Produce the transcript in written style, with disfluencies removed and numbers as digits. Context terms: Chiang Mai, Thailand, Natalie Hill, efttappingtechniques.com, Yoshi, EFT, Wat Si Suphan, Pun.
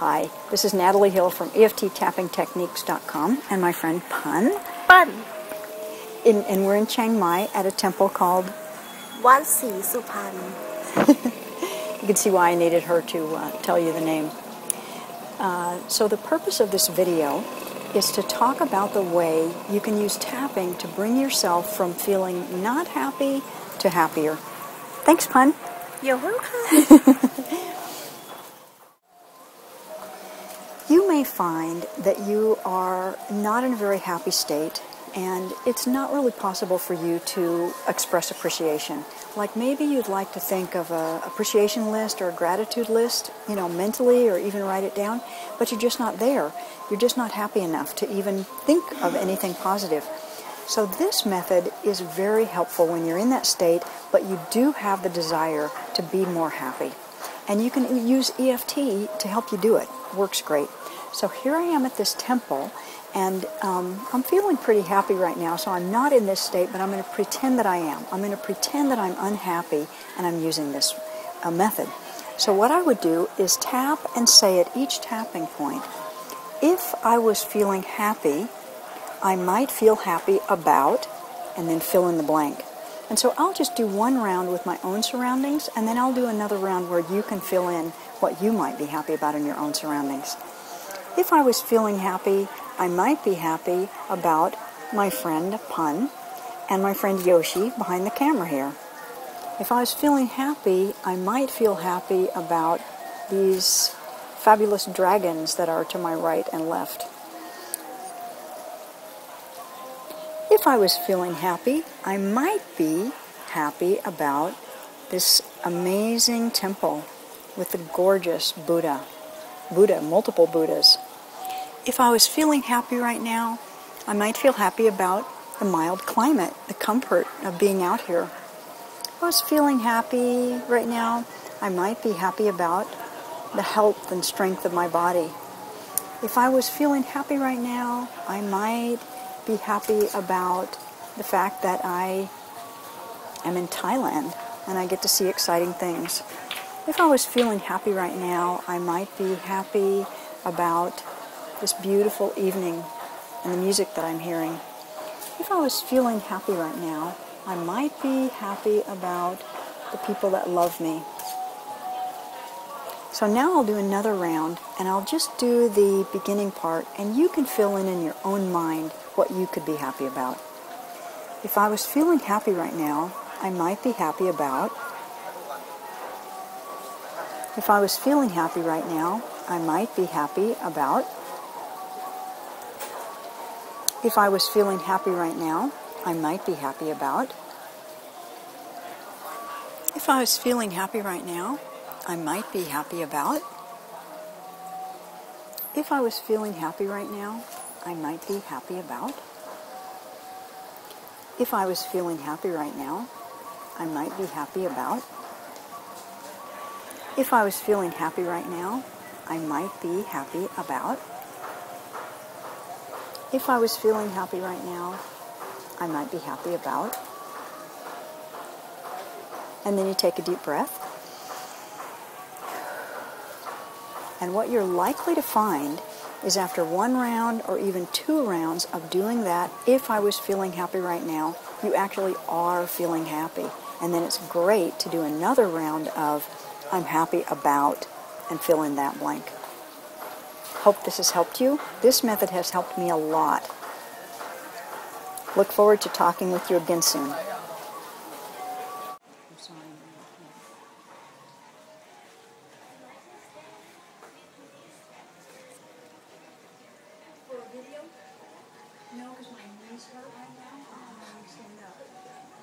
Hi, this is Natalie Hill from efttappingtechniques.com and my friend Pun. And we're in Chiang Mai at a temple called Wat Si Suphan. You can see why I needed her to tell you the name. So the purpose of this video is to talk about the way you can use tapping to bring yourself from feeling not happy to happier. Thanks, Pun. You're welcome. You may find that you are not in a very happy state, and it's not really possible for you to express appreciation. Like maybe you'd like to think of an appreciation list or a gratitude list, you know, mentally, or even write it down, but you're just not there. You're just not happy enough to even think of anything positive. So this method is very helpful when you're in that state, but you do have the desire to be more happy. And you can use EFT to help you do it. Works great. So here I am at this temple, and I'm feeling pretty happy right now, so I'm not in this state, but I'm going to pretend that I am. I'm going to pretend that I'm unhappy, and I'm using this method. So what I would do is tap and say at each tapping point, if I was feeling happy, I might feel happy about, and then fill in the blank. And so I'll just do one round with my own surroundings, and then I'll do another round where you can fill in what you might be happy about in your own surroundings. If I was feeling happy, I might be happy about my friend Pun and my friend Yoshi behind the camera here. If I was feeling happy, I might feel happy about these fabulous dragons that are to my right and left. If I was feeling happy, I might be happy about this amazing temple with the gorgeous Buddha, multiple Buddhas. If I was feeling happy right now, I might feel happy about the mild climate, the comfort of being out here. If I was feeling happy right now, I might be happy about the health and strength of my body. If I was feeling happy right now, I might be happy about the fact that I am in Thailand and I get to see exciting things. If I was feeling happy right now, I might be happy about this beautiful evening and the music that I'm hearing. If I was feeling happy right now, I might be happy about the people that love me. So now I'll do another round, and I'll just do the beginning part, and you can fill in your own mind what you could be happy about. If I was feeling happy right now, I might be happy about. If I was feeling happy right now, I might be happy about. If I was feeling happy right now, I might be happy about. If I was feeling happy right now, I might be happy about. If I was feeling happy right now, I might be happy about. If I was feeling happy right now, I might be happy about. If I was feeling happy right now, I might be happy about. If I was feeling happy right now, I might be happy about. And then you take a deep breath. And what you're likely to find is after one round or even two rounds of doing that, if I was feeling happy right now, you actually are feeling happy. And then it's great to do another round of I'm happy about and fill in that blank. Hope this has helped you. This method has helped me a lot. Look forward to talking with you again soon. No, because my knees hurt right now. I'm going to stand up.